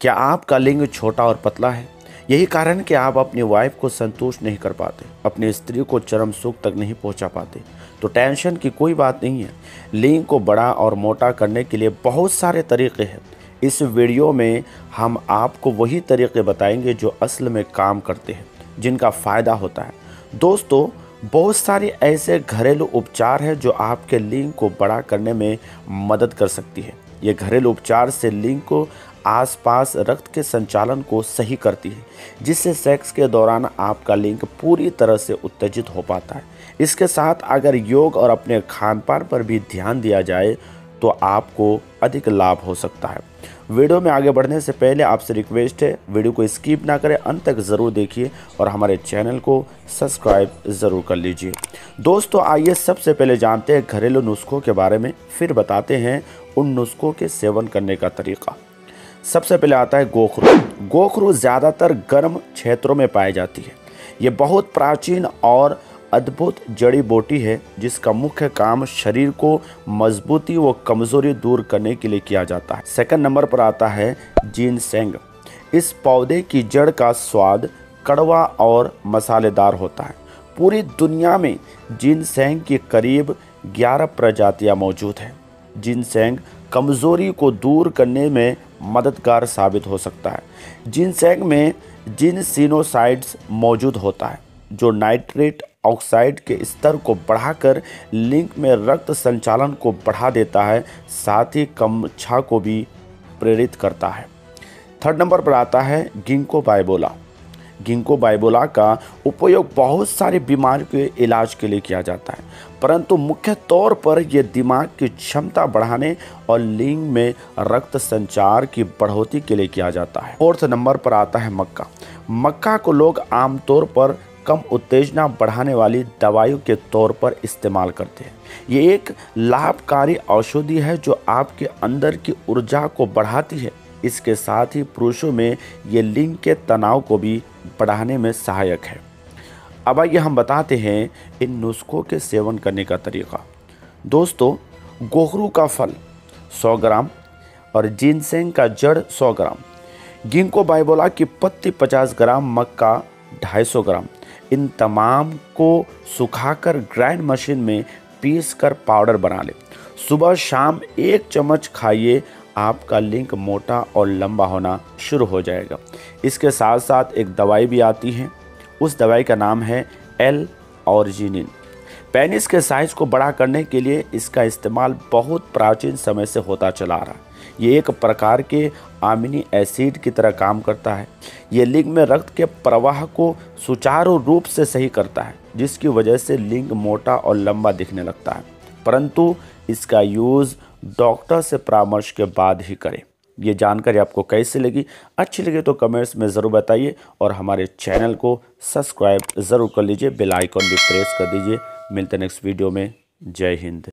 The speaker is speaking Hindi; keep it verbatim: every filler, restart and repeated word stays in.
क्या आपका लिंग छोटा और पतला है? यही कारण कि आप अपनी वाइफ को संतुष्ट नहीं कर पाते, अपनी स्त्री को चरम सुख तक नहीं पहुंचा पाते। तो टेंशन की कोई बात नहीं है, लिंग को बड़ा और मोटा करने के लिए बहुत सारे तरीके हैं। इस वीडियो में हम आपको वही तरीके बताएंगे जो असल में काम करते हैं, जिनका फ़ायदा होता है। दोस्तों, बहुत सारे ऐसे घरेलू उपचार हैं जो आपके लिंग को बड़ा करने में मदद कर सकती है। ये घरेलू उपचार से लिंग को आसपास रक्त के संचालन को सही करती है, जिससे सेक्स के दौरान आपका लिंग पूरी तरह से उत्तेजित हो पाता है। इसके साथ अगर योग और अपने खान पान पर भी ध्यान दिया जाए तो आपको अधिक लाभ हो सकता है। वीडियो में आगे बढ़ने से पहले आपसे रिक्वेस्ट है, वीडियो को स्किप ना करें, अंत तक ज़रूर देखिए और हमारे चैनल को सब्सक्राइब ज़रूर कर लीजिए। दोस्तों, आइए सबसे पहले जानते हैं घरेलू नुस्खों के बारे में, फिर बताते हैं उन नुस्खों के सेवन करने का तरीका। सबसे पहले आता है गोखरु। गोखरु ज़्यादातर गर्म क्षेत्रों में पाई जाती है। ये बहुत प्राचीन और अद्भुत जड़ी बूटी है, जिसका मुख्य काम शरीर को मजबूती व कमजोरी दूर करने के लिए किया जाता है। सेकंड नंबर पर आता है जेंसिंग। इस पौधे की जड़ का स्वाद कड़वा और मसालेदार होता है। पूरी दुनिया में जेंसिंग की करीब ग्यारह प्रजातियां मौजूद हैं। जेंसिंग कमजोरी को दूर करने में मददगार साबित हो सकता है। जेंसिंग में जिनसिनोसाइड्स मौजूद होता है, जो नाइट्रेट ऑक्साइड के स्तर को बढ़ाकर लिंग में रक्त संचालन को बढ़ा देता है, साथ ही कम इच्छा को भी प्रेरित करता है। थर्ड नंबर पर आता है गिंको बिबोला। गिंको बिबोला का उपयोग बहुत सारी बीमारियों के इलाज के लिए किया जाता है, परंतु मुख्य तौर पर यह दिमाग की क्षमता बढ़ाने और लिंग में रक्त संचार की बढ़ोतरी के लिए किया जाता है। फोर्थ नंबर पर आता है मक्का। मक्का को लोग आमतौर पर कम उत्तेजना बढ़ाने वाली दवाइयों के तौर पर इस्तेमाल करते हैं। ये एक लाभकारी औषधि है जो आपके अंदर की ऊर्जा को बढ़ाती है। इसके साथ ही पुरुषों में ये लिंग के तनाव को भी बढ़ाने में सहायक है। अब आइए हम बताते हैं इन नुस्खों के सेवन करने का तरीका। दोस्तों, गोखरू का फल सौ ग्राम और जिनसेंग का जड़ सौ ग्राम, गिंको बिबोला की पत्ती पचास ग्राम, मक्का ढाई सौ ग्राम, इन तमाम को सुखाकर ग्राइंड मशीन में पीसकर पाउडर बना लें। सुबह शाम एक चम्मच खाइए, आपका लिंग मोटा और लंबा होना शुरू हो जाएगा। इसके साथ साथ एक दवाई भी आती है, उस दवाई का नाम है एल ऑर्जिनिन। पेनिस के साइज को बड़ा करने के लिए इसका इस्तेमाल बहुत प्राचीन समय से होता चला रहा है। ये एक प्रकार के अमीनो एसिड की तरह काम करता है। ये लिंग में रक्त के प्रवाह को सुचारू रूप से सही करता है, जिसकी वजह से लिंग मोटा और लंबा दिखने लगता है। परंतु इसका यूज़ डॉक्टर से परामर्श के बाद ही करें। ये जानकारी आपको कैसी लगी? अच्छी लगी तो कमेंट्स में ज़रूर बताइए और हमारे चैनल को सब्सक्राइब ज़रूर कर लीजिए, बेल आइकॉन भी प्रेस कर दीजिए। मिलते हैं नेक्स्ट वीडियो में। जय हिंद।